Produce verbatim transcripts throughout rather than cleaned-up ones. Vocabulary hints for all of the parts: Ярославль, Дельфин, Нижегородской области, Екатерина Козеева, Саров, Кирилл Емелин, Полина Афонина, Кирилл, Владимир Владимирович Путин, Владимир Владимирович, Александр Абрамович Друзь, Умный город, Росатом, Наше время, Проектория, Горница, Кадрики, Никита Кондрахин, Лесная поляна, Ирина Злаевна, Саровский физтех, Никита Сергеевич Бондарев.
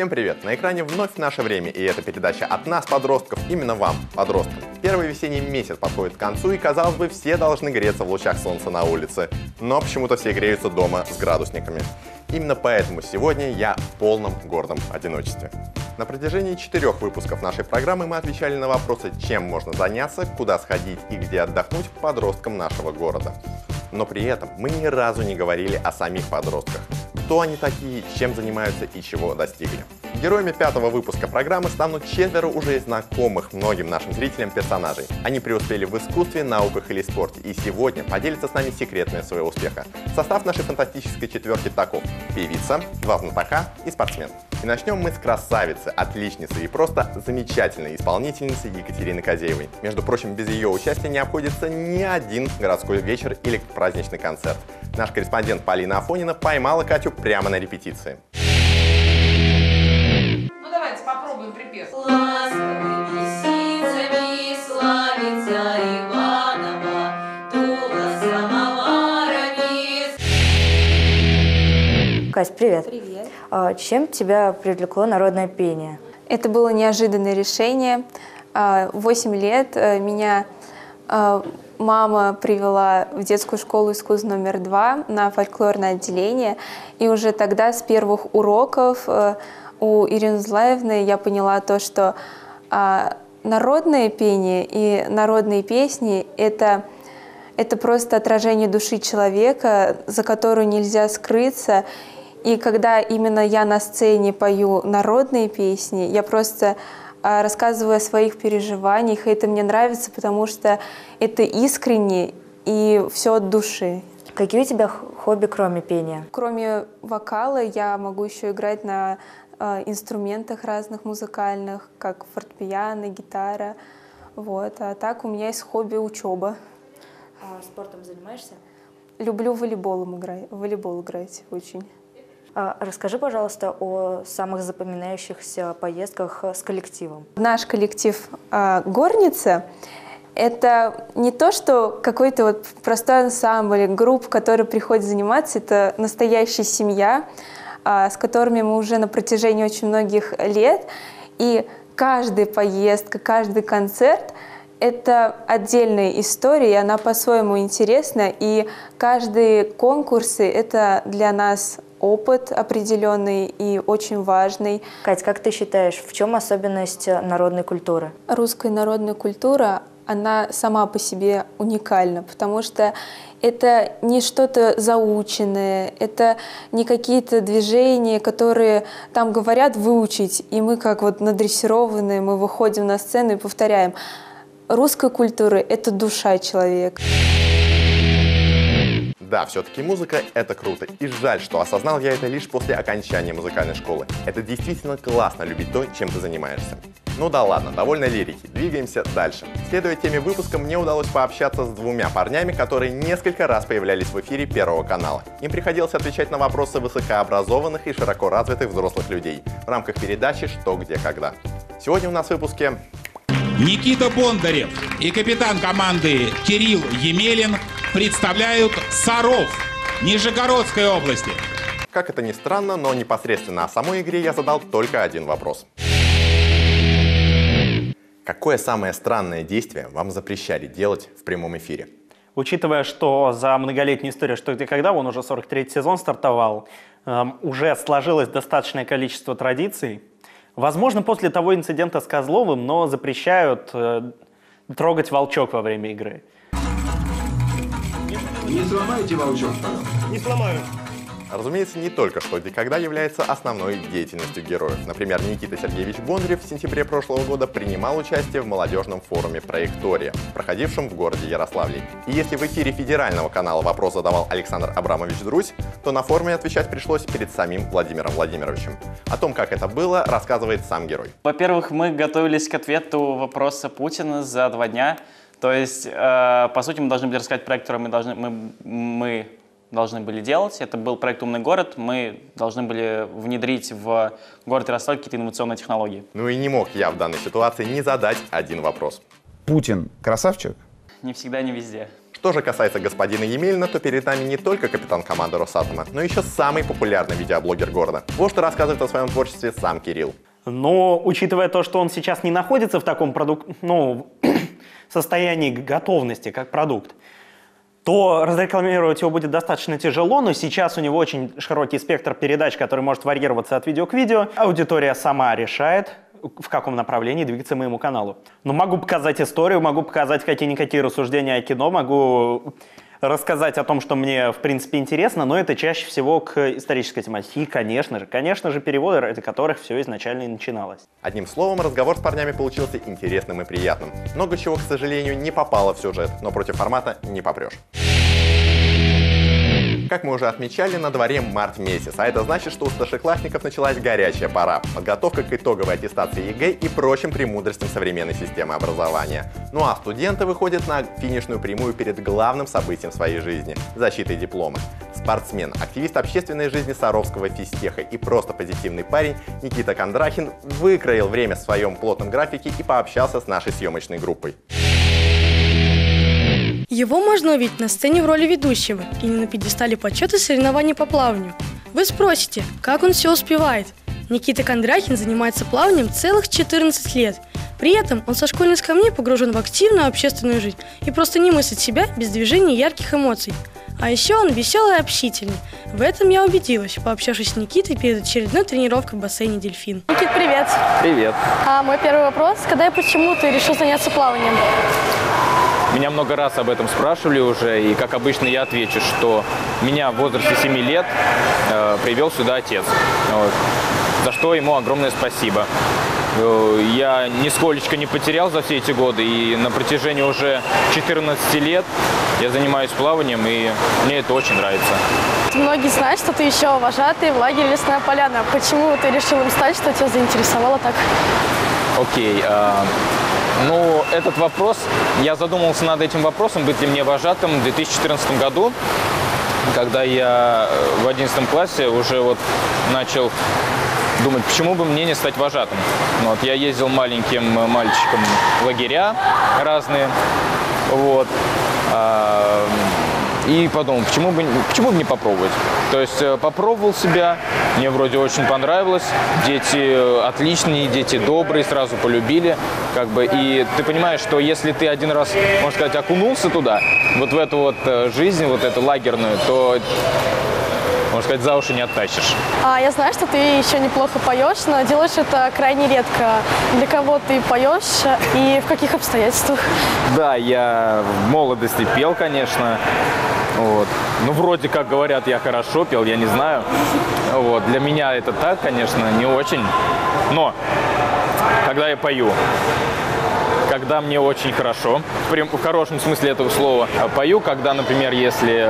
Всем привет! На экране вновь «Наше время», и эта передача от нас, подростков, именно вам, подросткам. Первый весенний месяц подходит к концу, и, казалось бы, все должны греться в лучах солнца на улице. Но почему-то все греются дома с градусниками. Именно поэтому сегодня я в полном гордом одиночестве. На протяжении четырех выпусков нашей программы мы отвечали на вопросы, чем можно заняться, куда сходить и где отдохнуть подросткам нашего города. Но при этом мы ни разу не говорили о самих подростках. Кто они такие, чем занимаются и чего достигли. Героями пятого выпуска программы станут четверо уже знакомых многим нашим зрителям персонажей. Они преуспели в искусстве, науках или спорте, и сегодня поделятся с нами секретами своего успеха. Состав нашей фантастической четверки таков: певица, два знатока и спортсмен. И начнем мы с красавицы, отличницы и просто замечательной исполнительницы Екатерины Козеевой. Между прочим, без ее участия не обходится ни один городской вечер или праздничный концерт. Наш корреспондент Полина Афонина поймала Катю прямо на репетиции. Ну давайте попробуем припев. Кать, привет. Привет. А чем тебя привлекло народное пение? Это было неожиданное решение. восемь лет меня мама привела в детскую школу искусств номер два на фольклорное отделение. И уже тогда с первых уроков у Ирины Злаевны я поняла то, что народное пение и народные песни – это... Это просто отражение души человека, за которую нельзя скрыться. И когда именно я на сцене пою народные песни, я просто рассказываю о своих переживаниях, и это мне нравится, потому что это искренне и все от души. Какие у тебя хобби, кроме пения? Кроме вокала, я могу еще играть на инструментах разных музыкальных, как фортепиано, гитара. Вот. А так у меня есть хобби учеба. А спортом занимаешься? Люблю волейболом играть, волейбол играть очень. Расскажи, пожалуйста, о самых запоминающихся поездках с коллективом. Наш коллектив «Горница» — это не то, что какой-то вот простой ансамбль, группа, которая приходит заниматься, это настоящая семья, с которыми мы уже на протяжении очень многих лет, и каждая поездка, каждый концерт — это отдельная история, и она по-своему интересна, и каждые конкурсы — это для нас опыт определенный и очень важный. Кать, как ты считаешь, в чем особенность народной культуры? Русская народная культура, она сама по себе уникальна, потому что это не что-то заученное, это не какие-то движения, которые там говорят выучить, и мы как вот надрессированные, мы выходим на сцену и повторяем. Русской культуры — это душа человека. Да, все-таки музыка — это круто. И жаль, что осознал я это лишь после окончания музыкальной школы. Это действительно классно — любить то, чем ты занимаешься. Ну да ладно, довольно лирики. Двигаемся дальше. Следуя теме выпуска, мне удалось пообщаться с двумя парнями, которые несколько раз появлялись в эфире Первого канала. Им приходилось отвечать на вопросы высокообразованных и широко развитых взрослых людей в рамках передачи «Что, где, когда». Сегодня у нас в выпуске... Никита Бондарев и капитан команды Кирилл Емелин представляют Саров Нижегородской области. Как это ни странно, но непосредственно о самой игре я задал только один вопрос. Какое самое странное действие вам запрещали делать в прямом эфире? Учитывая, что за многолетнюю историю «Что, где, когда» он уже сорок третий сезон стартовал, уже сложилось достаточное количество традиций. Возможно, после того инцидента с Козловым, но запрещают э, трогать волчок во время игры. Не сломайте волчок, пожалуйста. Не сломаю. Разумеется, не только «Что, где, когда» является основной деятельностью героев. Например, Никита Сергеевич Бондарев в сентябре прошлого года принимал участие в молодежном форуме «Проектория», проходившем в городе Ярославле. И если в эфире федерального канала вопрос задавал Александр Абрамович Друзь, то на форуме отвечать пришлось перед самим Владимиром Владимировичем. О том, как это было, рассказывает сам герой. Во-первых, мы готовились к ответу вопроса Путина за два дня. То есть, э, по сути, мы должны были рассказать проект, который мы должны... Мы, мы... должны были делать. Это был проект «Умный город». Мы должны были внедрить в город Ярославль какие-то инновационные технологии. Ну и не мог я в данной ситуации не задать один вопрос. Путин красавчик? Не всегда, не везде. Что же касается господина Емелина, то перед нами не только капитан команды Росатома, но еще самый популярный видеоблогер города. Вот что рассказывает о своем творчестве сам Кирилл. Но, учитывая то, что он сейчас не находится в таком продук... ну, состоянии готовности, как продукт, то разрекламировать его будет достаточно тяжело, но сейчас у него очень широкий спектр передач, который может варьироваться от видео к видео. Аудитория сама решает, в каком направлении двигаться моему каналу. Но могу показать историю, могу показать какие-никакие рассуждения о кино, могу рассказать о том, что мне, в принципе, интересно, но это чаще всего к исторической тематике, и, конечно же, конечно же, переводы, ради которых все изначально и начиналось. Одним словом, разговор с парнями получился интересным и приятным. Много чего, к сожалению, не попало в сюжет, но против формата не попрешь. Как мы уже отмечали, на дворе март месяц, а это значит, что у старшеклассников началась горячая пора, подготовка к итоговой аттестации ЕГЭ и прочим премудростям современной системы образования. Ну а студенты выходят на финишную прямую перед главным событием своей жизни – защитой диплома. Спортсмен, активист общественной жизни Саровского физтеха и просто позитивный парень Никита Кондрахин выкроил время в своем плотном графике и пообщался с нашей съемочной группой. Его можно увидеть на сцене в роли ведущего или на пьедестале почета соревнований по плаванию. Вы спросите, как он все успевает? Никита Кондрахин занимается плаванием целых четырнадцать лет. При этом он со школьной скамьи погружен в активную общественную жизнь и просто не мыслит себя без движения ярких эмоций. А еще он веселый и общительный. В этом я убедилась, пообщавшись с Никитой перед очередной тренировкой в бассейне «Дельфин». Никит, привет! Привет! А мой первый вопрос. Когда и почему ты решил заняться плаванием? Меня много раз об этом спрашивали уже, и, как обычно, я отвечу, что меня в возрасте семи лет э, привел сюда отец, вот, за что ему огромное спасибо. Э, я нисколечко не потерял за все эти годы, и на протяжении уже четырнадцати лет я занимаюсь плаванием, и мне это очень нравится. Многие знают, что ты еще вожатый в лагере «Лесная поляна». Почему ты решил им стать, что тебя заинтересовало так? Окей. Э... Ну, этот вопрос, я задумался над этим вопросом, быть ли мне вожатым, в две тысячи четырнадцатом году, когда я в одиннадцатом классе уже вот начал думать, почему бы мне не стать вожатым. Вот, я ездил маленьким мальчиком в лагеря разные, вот, и подумал, почему бы, почему бы не попробовать. То есть попробовал себя, мне вроде очень понравилось, дети отличные, дети добрые, сразу полюбили. Как бы, и ты понимаешь, что если ты один раз, можно сказать, окунулся туда, вот в эту вот жизнь, вот эту лагерную, то, можно сказать, за уши не оттащишь. А я знаю, что ты еще неплохо поешь, но делаешь это крайне редко. Для кого ты поешь и в каких обстоятельствах? Да, я в молодости пел, конечно. Вот. Ну, вроде как говорят, я хорошо пел, я не знаю. Вот. Для меня это так, конечно, не очень. Но когда я пою, когда мне очень хорошо, в хорошем смысле этого слова, пою, когда, например, если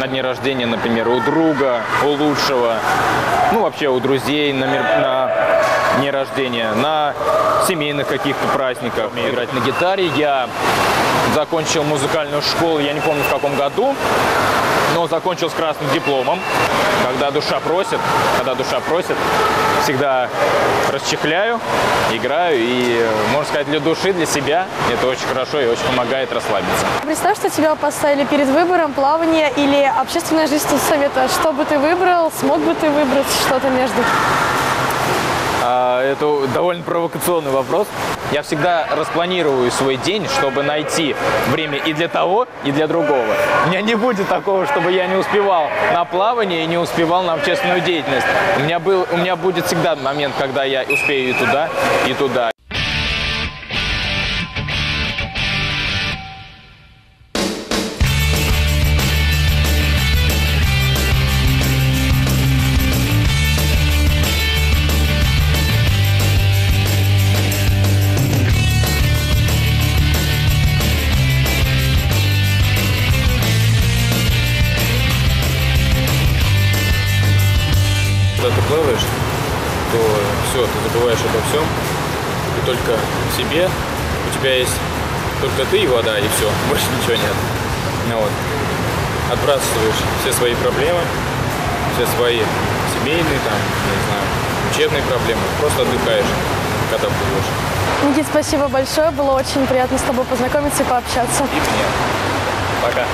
на дне рождения, например, у друга, у лучшего, ну, вообще у друзей на, мер... на дне рождения, на семейных каких-то праздниках, умею играть на гитаре. Я закончил музыкальную школу, я не помню в каком году, но закончил с красным дипломом. Когда душа просит, когда душа просит, всегда расчехляю, играю и, можно сказать, для души, для себя это очень хорошо и очень помогает расслабиться. Представь, что тебя поставили перед выбором плавания или общественная жизнь студсовета. Что бы ты выбрал, смог бы ты выбрать что-то между? Это довольно провокационный вопрос. Я всегда распланирую свой день, чтобы найти время и для того, и для другого. У меня не будет такого, чтобы я не успевал на плавание и не успевал на общественную деятельность. У меня был, у меня будет всегда момент, когда я успею и туда, и туда. Когда ты плаваешь, то все, ты забываешь обо всем, и только в себе, у тебя есть только ты и вода, и все, больше ничего нет. Ну, вот. Отбрасываешь все свои проблемы, все свои семейные, там, не знаю, учебные проблемы, просто отдыхаешь, когда плывешь. Никит, спасибо большое, было очень приятно с тобой познакомиться и пообщаться. И мне. Пока.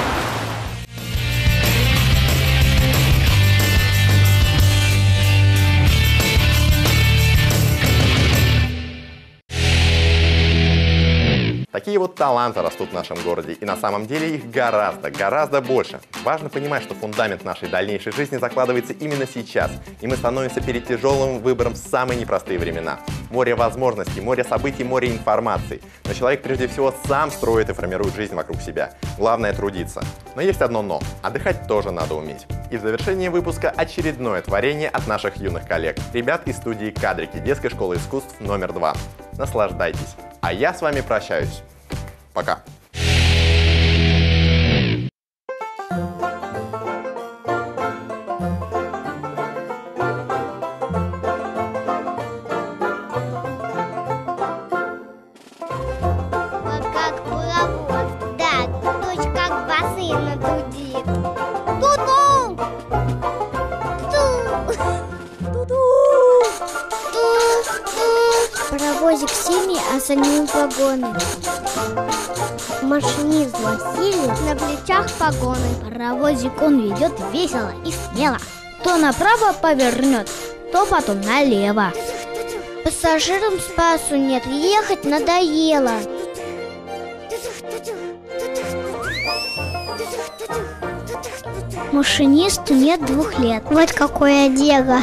Такие вот таланты растут в нашем городе, и на самом деле их гораздо, гораздо больше. Важно понимать, что фундамент нашей дальнейшей жизни закладывается именно сейчас, и мы становимся перед тяжелым выбором в самые непростые времена. Море возможностей, море событий, море информации. Но человек прежде всего сам строит и формирует жизнь вокруг себя. Главное – трудиться. Но есть одно «но» – отдыхать тоже надо уметь. И в завершении выпуска очередное творение от наших юных коллег, ребят из студии «Кадрики» детской школы искусств номер два. Наслаждайтесь! А я с вами прощаюсь. Пока. Санные погоны. Машинист Василий, на плечах погоны. Паровозик он ведет весело и смело. То направо повернет, то потом налево. Пассажирам спасу нет, ехать надоело. Машинисту нет двух лет. Вот какое дело.